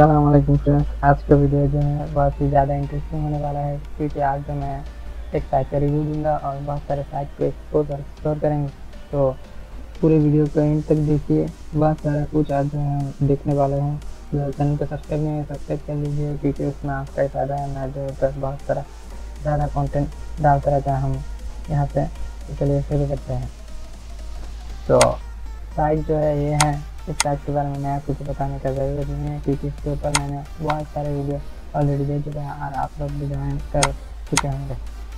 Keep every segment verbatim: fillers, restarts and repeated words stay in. अस्सलामुअलैकुम फ्रेंड्स, आज का वीडियो जो है बहुत ही ज़्यादा इंटरेस्टिंग होने वाला है क्योंकि आज जो मैं एक साइट का रिव्यू दूंगा और बहुत सारे साइट को एक्सप्लोर और एक्सप्लोर करेंगे। तो पूरे वीडियो को एंड तक देखिए, बहुत सारा कुछ आज जो है देखने वाले हैं। जो चैनल को सब्सक्राइब नहीं है सब्सक्राइब कर लीजिए क्योंकि उसमें आपका फ़ायदा है। मैं जो है बहुत सारा ज़्यादा कॉन्टेंट डालता रहता है हम यहाँ पर, इसलिए शुरू करते हैं। तो साइट जो है ये है, इस साइट के बारे में मैं आपको कुछ बताने का ज़रूरत नहीं है क्योंकि इसके ऊपर मैंने बहुत सारे वीडियो ऑलरेडी दे चुके हैं और आप लोग भी ज्वाइन कर चुके होंगे।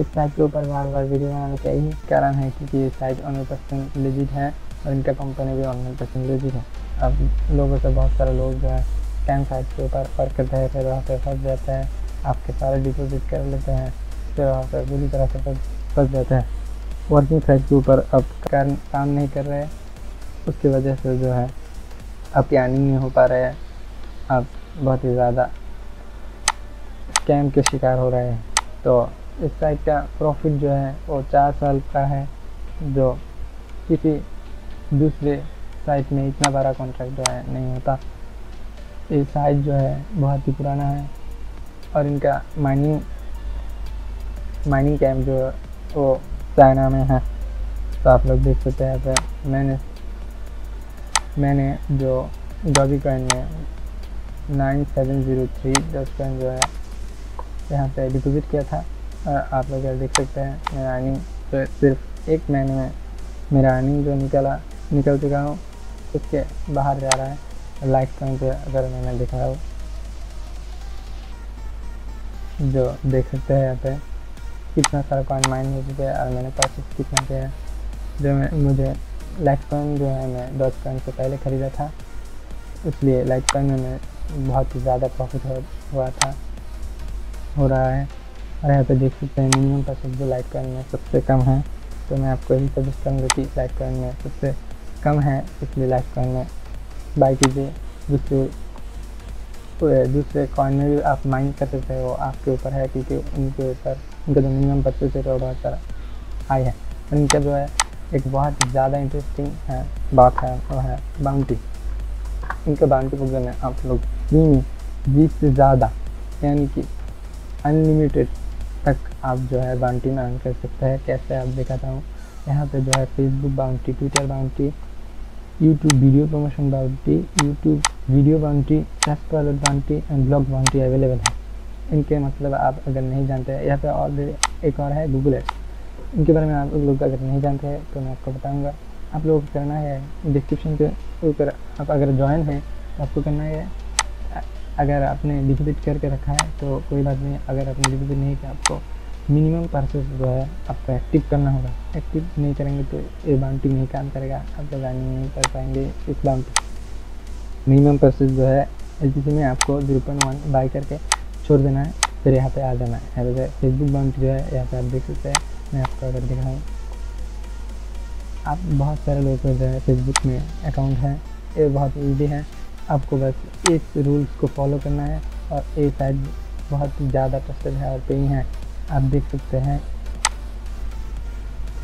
इस साइट के ऊपर बार बार वीडियो बनाने का यही कारण है क्योंकि ये साइट हंड्रेड परसेंट लेजिट है और इनका कंपनी भी हंड्रेड परसेंट लेजिट है। अब लोगों से बहुत सारे लोग जो है स्कैम साइट के ऊपर वर्क करते हैं, फिर वहाँ पर फंस जाता है, आपके सारे डिपोजिट कर लेते हैं, फिर वहाँ पर बुरी तरह से फंस जाता है। वर्किंग साइट के ऊपर अब काम नहीं कर रहे, उसकी वजह से जो है आपकी अर्निंग नहीं हो पा रहे हैं, आप बहुत ही ज़्यादा स्कैम के शिकार हो रहे हैं। तो इस साइट का प्रॉफिट जो है वो चार साल का है, जो किसी दूसरे साइट में इतना बड़ा कॉन्ट्रैक्ट जो है नहीं होता। ये साइट जो है बहुत ही पुराना है और इनका माइनिंग माइनिंग कैम्प जो है वो चाइना में है। तो आप लोग देख सकते हैं, फिर मैंने मैंने जो डॉगीकॉइन में nine seven zero three dogecoin जो है यहाँ पे डिपोजिट किया था और आप लोग यहाँ देख सकते हैं मेरा अर्निंग तो सिर्फ एक महीने में मेरा अर्निंग जो निकला निकल चुका हूँ उसके बाहर जा रहा है। लाइटकॉइन पे अगर मैंने दिखा हूँ जो देख सकते हैं यहाँ पे कितना सारा कॉइन माइन हो चुका है और मैंने परचेज कितना किया है। जो मैं मुझे लाइटकॉइन जो है मैं डॉगकॉइन से पहले ख़रीदा था, इसलिए लाइटकॉइन में मैं बहुत ही ज़्यादा प्रॉफिट हो हुआ था हो रहा है। और यहाँ पे देख सकते हैं मिनिमम परसेंट जो लाइटकॉइन में सबसे कम है, तो मैं आपको यही सजेस्ट करूँगा कि लाइटकॉइन में सबसे कम है, इसलिए लाइटकॉइन में बाई कीजिए। दूसरे दूसरे कॉइन में भी आप माइन कर सकते हो, आपके ऊपर है क्योंकि उनके ऊपर उनका जो मिनिमम परसेंट है वो बहुत सारा हाई है। उनका जो है एक बहुत ज़्यादा इंटरेस्टिंग है बात है वो है बाउंटी। इनके बाउंटी प्रोग्राम में आप लोग बीस से ज़्यादा यानी कि अनलिमिटेड तक आप जो है बाउंटी में अर्न कर सकते हैं। कैसे आप दिखाता हूँ, यहाँ पे जो है Facebook bounty, Twitter bounty, YouTube video promotion bounty, YouTube video bounty, test wallet bounty and blog bounty available है। इनके मतलब आप अगर नहीं जानते, यहाँ पर ऑलरेडी एक और है गूगल एड्स। इनके बारे में आप लोग अगर नहीं जानते हैं तो मैं आपको बताऊंगा। आप लोगों को करना है डिस्क्रिप्शन के ऊपर, आप अगर ज्वाइन हैं तो आपको करना है। अगर आपने डिपोजिट करके रखा है तो कोई बात नहीं, अगर आपने डिपोजिट नहीं किया आपको मिनिमम परचेज जो है आपको एक्टिव करना होगा। एक्टिव नहीं करेंगे तो ये बाउंटी नहीं काम करेगा, आप लोग अर्निंग नहीं कर पाएंगे इस बाउंटी। मिनिमम परचेज जो है एलटीसी में आपको जीरो पॉइंट वन बाई करके छोड़ देना है, फिर यहाँ पर आ जाना है। यहाँ पर फेसबुक बाउंटी जो है यहाँ पर आप देख सकते हैं, मैं आपको अगर दिखाऊँ आप बहुत सारे लोग जो है फेसबुक में अकाउंट है। ये बहुत ईजी है, आपको बस इस रूल्स को फॉलो करना है और ये साइट बहुत ही ज़्यादा ट्रस्टेड है और पेइंग है। आप देख सकते हैं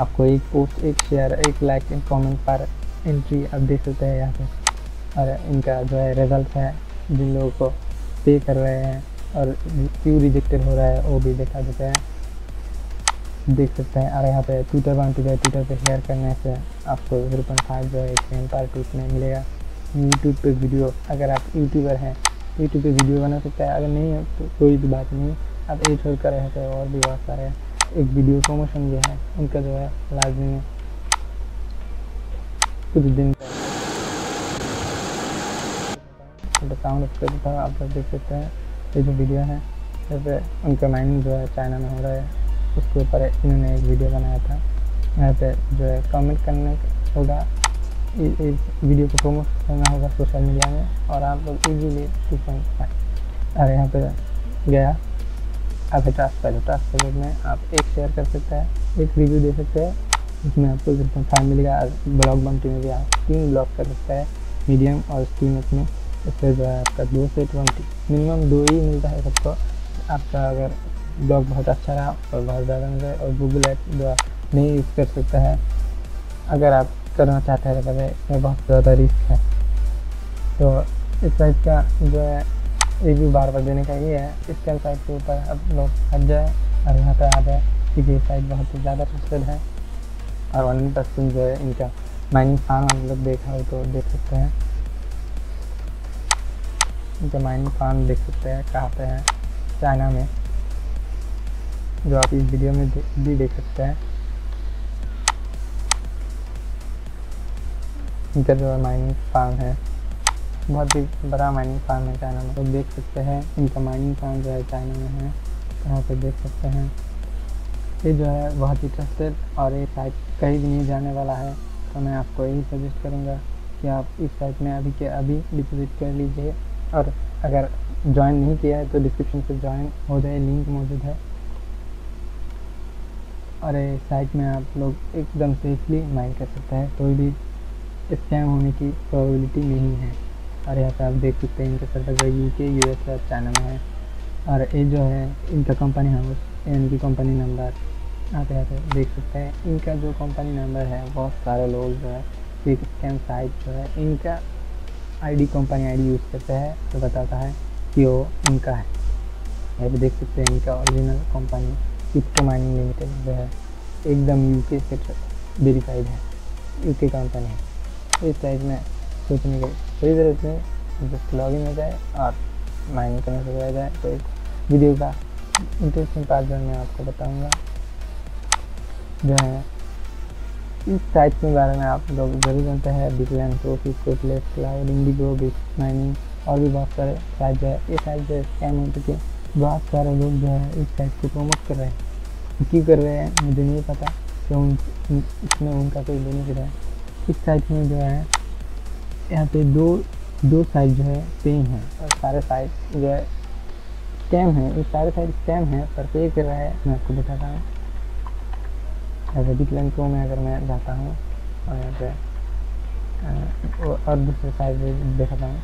आपको एक पोस्ट, एक शेयर, एक लाइक, एक कमेंट पर एंट्री आप देख सकते हैं यहाँ पे। और इनका जो है रिजल्ट है, जिन लोगों को पे कर रहे हैं और क्यों रिजेक्टेड हो रहा है वो भी देखा देते हैं, देख सकते हैं। और यहाँ पे ट्विटर बाउंटी जो है ट्विटर पे शेयर करने से आपको जीरो पॉइंट फाइव जो है एक पर ट्वीट में मिलेगा। यूट्यूब पे वीडियो, अगर आप यूट्यूबर हैं यूट्यूब पे वीडियो बना सकते हैं, अगर नहीं है तो कोई भी बात नहीं। आप ये छोड़ कर रहे थे और भी बहुत सारे एक वीडियो प्रमोशन भी है, उनका जो है लाजमी में कुछ दिन साउंड करता है। आप लोग देख सकते हैं ये जो वीडियो है जैसे उनका माइनिंग जो है चाइना में हो रहा है, उसके ऊपर इन्होंने एक वीडियो बनाया था। यहाँ पे जो है कमेंट करना होगा, इस वीडियो को प्रमोट करना होगा सोशल मीडिया में और आप लोग इजीली टू पॉइंट फाइव और यहाँ पे गया। आप टास्क पहले टास्क पहले में आप एक शेयर कर सकते हैं, एक रिव्यू दे सकते हैं, उसमें आपको जीरो पॉइंट फाइव मिलेगा। ब्लॉग बनती में भी आप तीन ब्लॉग कर सकते हैं, मीडियम और स्टीम में। इससे जो है आपका दो से ट्वेंटी मिनिमम दो ही मिलता है सबको। आपका अगर ब्लॉग बहुत अच्छा रहा और बहुत ज़्यादा मिले और गूगल ऐप जो नहीं यूज़ कर सकता है, अगर आप करना चाहते हैं तो इसमें बहुत ज़्यादा रिस्क है। तो इस साइट का जो है review बार-बार देने का ये है, इस साइट के ऊपर अब लोग हट जाए और यहाँ पर आ जाए क्योंकि ये साइट बहुत ही ज़्यादा ट्रस्टेड है और ऑनलाइन पर्सन जो है इनका माइनिंग फार्म आप लोग देखा हो तो देख सकते हैं, इनका माइनिंग फार्म देख सकते हैं कहाँ पे है, चाइना में, जो आप इस वीडियो में भी देख सकते हैं। इनका जो माइनिंग फार्म है बहुत ही बड़ा माइनिंग फार्म है चाइना में, तो देख सकते हैं इनका माइनिंग फार्म जो है चाइना में है, यहाँ पे देख सकते हैं। ये जो है बहुत ही ट्रस्टेड और ये साइट कहीं भी नहीं जाने वाला है, तो मैं आपको यही सजेस्ट करूँगा कि आप इस साइट में अभी के अभी डिपोजिट कर लीजिए, और अगर ज्वाइन नहीं किया है तो डिस्क्रिप्शन से ज्वाइन हो जाए, लिंक मौजूद है। और ये साइट में आप लोग एकदम सेफली माइन कर सकते हैं, कोई भी स्कैम होने की प्रोबेबिलिटी नहीं है। और यहाँ पे आप देख सकते हैं इनका सर्वर जो यूके, यूएस और चाइना में है, और ये जो है इनका कंपनी हाउस यानी कि कंपनी नंबर आप यहाँ पे देख सकते हैं। इनका जो कंपनी नंबर है, बहुत सारे लोग जो है एक स्कैम साइट जो है इनका आईडी, कंपनी आईडी यूज़ करते हैं तो बताता है कि वो इनका है। यहाँ पे देख सकते हैं इनका ओरिजिनल कंपनी किसको माइनिंग लिमिटेड जो है एकदम यूके से वेरीफाइड है, यूके कंपनी है। इस साइट में सोचने की कोई ज़रूरत नहीं, जस्ट लॉगिन हो जाए और माइनिंग करने से रह जाए। तो एक वीडियो का इंटरेस्टिंग पार्ट जो मैं आपको बताऊंगा जो है इस साइट के बारे में आप लोग जरूर जानते हैं, बिटलैंड, कोटलेस, क्लाउड, इंडिगो, बिट माइनिंग और भी बहुत सारे साइट जो है। ये साइट जो है स्कैम हो चुके, बहुत सारे लोग जो है इस साइट को प्रमोट कर रहे हैं, क्यों कर रहे हैं मुझे नहीं पता, तो उन, उन, इसमें उनका कोई बेनिफिट है। इस साइट में जो है यहाँ पे दो दो साइट जो है पेइंग है और सारे साइट जो है स्कैम है, ये सारे साइट स्कैम है पर पे कर रहा है। मैं आपको बताता हूँ, अगर बिटलैंड को मैं अगर मैं जाता हूँ और यहाँ पे और दूसरे साइट पर दिखाता हूँ,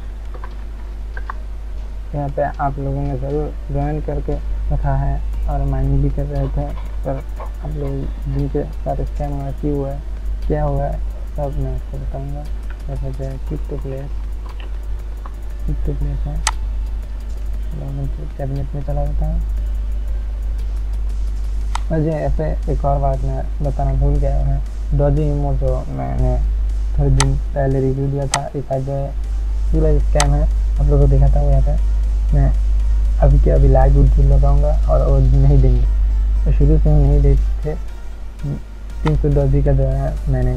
यहाँ पे आप लोगों ने ज़रूर ज्वाइन करके रखा है और माइनिंग भी कर रहे थे, पर आप लोग जिनके साथ स्कैम हुआ, क्यों हुआ, क्या हुआ है, सब मैं आपको बताऊँगा। जैसे जो है क्रिप्टो प्लेस, क्रिप्टो प्लेस है, लोगों के कैबिनेट में चला जाता है। मुझे ऐसे एक और बात मैं बताना भूल गया है, डॉजी इमो जो मैंने थोड़े दिन पहले रिव्यू दिया था, इस साइड जो है पूरा स्कैम है, आप लोगों को दिखाता हूँ। यहाँ पर मैं अभी के अभी लाइव वीडियो लगाऊंगा और वो नहीं देंगे, तो शुरू से ही नहीं देते थे। तीन सौ डॉजी का जो है मैंने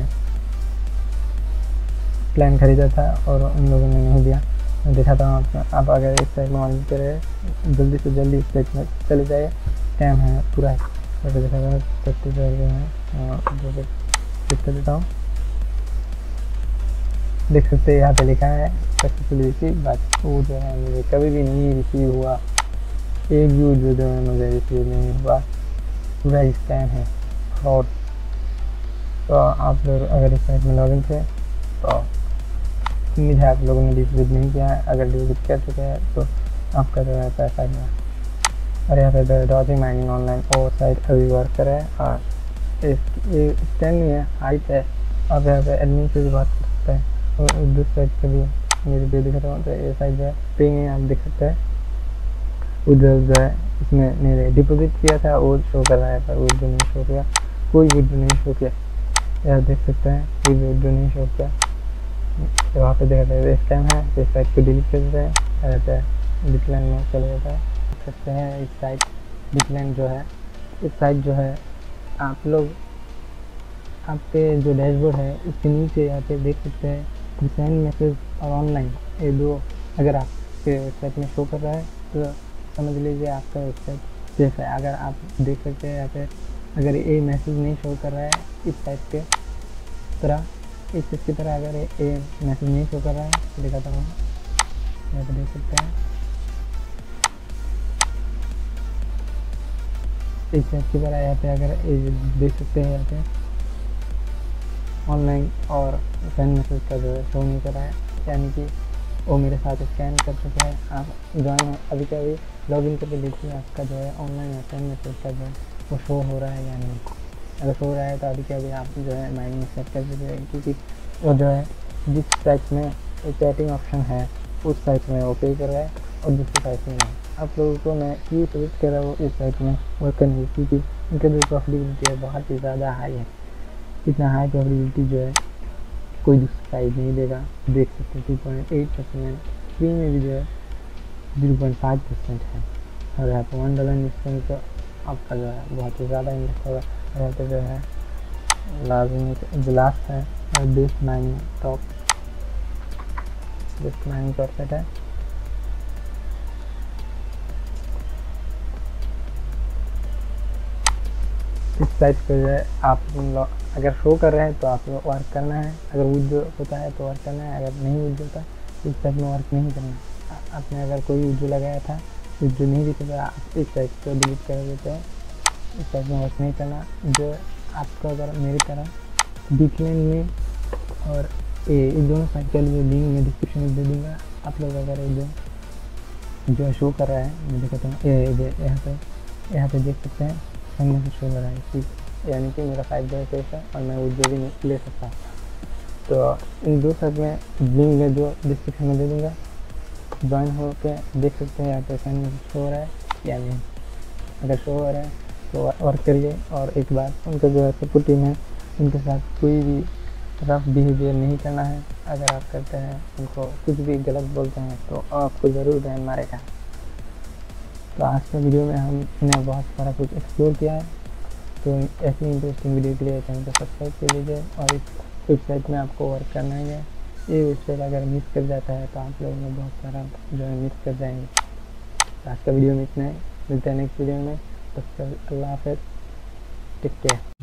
प्लान खरीदा था और उन लोगों ने नहीं दिया, मैं दिखाता हूँ आपको। आप अगर इस साइड में मौजूद करें, जल्दी से जल्दी इस साइड में चले जाइए, स्कैम है पूरा। जैसे देखा जाए सत्तर जो है दिखा देता हूँ, देख सकते हैं यहाँ पे लिखा है सक्सेसफुल रिसीव, बट वो जो है मुझे कभी भी नहीं रिसीव हुआ, एक व्यू जो जो है मुझे रिसीव नहीं हुआ, पूरा स्कैम है, फ्रॉड। तो आप लोग अगर इस साइट में लॉगिन थे तो उम्मीद है आप लोगों ने डिपोजिट नहीं किया है, अगर डिपोजिट कर चुके हैं तो आपका जो है पैसा गया। और यहाँ पे डॉजी माइनिंग ऑनलाइन और साइट अभी वर्क करे और स्कैम ही है, हाई पे अब यहाँ पे एडमिन से भी बात कर सकते हैं। और दूसरी साइड के लिए मेरे पे दिखा रहा हूँ, तो ये साइड जो है पेइंग है, आप देख सकते हैं। उधर जो है इसमें मेरे डिपोजिट किया था वो शो कर रहा है, पर विड्रो नहीं शो किया, कोई विड्रो नहीं शो किया, यार देख सकते हैं कोई विड्रो नहीं शो किया। तो वहाँ पर देखा जाए स्कैम है, इस साइट को डिलीट कर देते हैं, रहता है बिटलैंड में चले जाता है। देख सकते हैं इस साइट बिटलैंड जो है, इस साइट जो है आप लोग आपके जो डैशबोर्ड है उसके नीचे यहाँ पे देख सकते हैं रिसेंड मैसेज और ऑनलाइन, ये दो अगर आपके वेबसाइट में शो कर रहा है तो समझ लीजिए आपका वेबसाइट सेफ है। अगर आप देख सकते हैं यहाँ पे अगर ये मैसेज नहीं शो कर रहा है इस साइट पे तरह इस चीज़ की तरह, अगर ये मैसेज नहीं शो कर रहा है तो दिखाता हूँ, यहाँ पे देख सकते हैं इस चीज़ की तरह। यहाँ पे अगर देख सकते हैं यहाँ पे ऑनलाइन और सेंड मैसेज का जो है शो नहीं कर रहा है, यानी कि वो मेरे साथ स्कैन कर चुके हैं। आप ज्वाइन अभी के अभी लॉग इन करके देखिए आपका जो है ऑनलाइन और सेंड मैसेज का जो है वो शो हो रहा है या नहीं, अगर शो हो रहा है तो अभी के अभी आप जो है माइनिंग सेट कर दीजिए, क्योंकि वो जो है जिस साइट में चैटिंग ऑप्शन है उस साइट में वो पे कर रहा है object device name. आप लोगों को मैं ये सजेस्ट कर रहा हूँ इस साइट में वर्क करने की, क्योंकि इनका जो प्रॉफिटेबिलिटी है बहुत ही ज़्यादा हाई है। इतना हाई प्रॉफिटेबिलिटी जो है कोई दूसरी साइट नहीं देगा। देख सकते हैं two point eight percent, free में भी जो है जीरो पॉइंट फाइव परसेंट है। और यहाँ पर वन डॉलर इन्वेस्टमेंट तो आपका जो है बहुत ही ज़्यादा इन्वेस्ट होगा। यहाँ पर जो है लाजमी ग्लास है और best mining top best mining कॉर्पेट है। इस साइट पर जो है आप लोग अगर शो कर रहे हैं तो आप लोग वर्क करना है, अगर विड्रॉ होता है तो वर्क करना है, अगर नहीं विड्रॉ होता तो इस साइट में वर्क नहीं करना। आपने अगर कोई विड्रॉ लगाया था, विड्रॉ नहीं दिखा तो आप इस साइट को डिलीट कर देते हैं। इस साइट में वर्क नहीं करना। जो आपको अगर मेरी तरह बीकलैंड में और ये दोनों साइट के लिए लिंक में डिस्क्रिप्शन में दे दूँगा। आप लोग अगर जो जो शो कर रहा है, मैं दिखाता हूँ ये यहाँ पे यहाँ पे देख सकते हैं हमने से शो कर रहा है कि यानी कि मेरा फाइव डॉलर सेफ है और मैं उस भी ले सकता हूँ। तो इन दो साइट में लिंक में जो डिस्क्रिप्शन में दे दूँगा, ज्वाइन हो के देख सकते हैं। यहाँ पे साइन में शो हो रहा है यानी अगर शो हो रहा है तो वर्क करिए। और एक बार उनका जो है सपोर्ट टीम है, उनके साथ कोई भी रफ बिहेवियर नहीं करना है। अगर आप करते हैं, उनको कुछ भी गलत बोलते हैं तो आपको ज़रूर बैन मारेगा। तो आज के वीडियो में हमने बहुत सारा कुछ एक्सप्लोर किया है। तो ऐसी इंटरेस्टिंग वीडियो के लिए चैनल को सब्सक्राइब कर लीजिए। और इस वेबसाइट में आपको वर्क करना है। ये वेबसाइट अगर मिस कर जाता है तो आप लोगों में बहुत सारा जो है मिस कर जाएंगे। तो आज का वीडियो में इतना ही, मिलते हैं नेक्स्ट वीडियो में। तब तक अल्लाह हाफिज़, टेक केयर।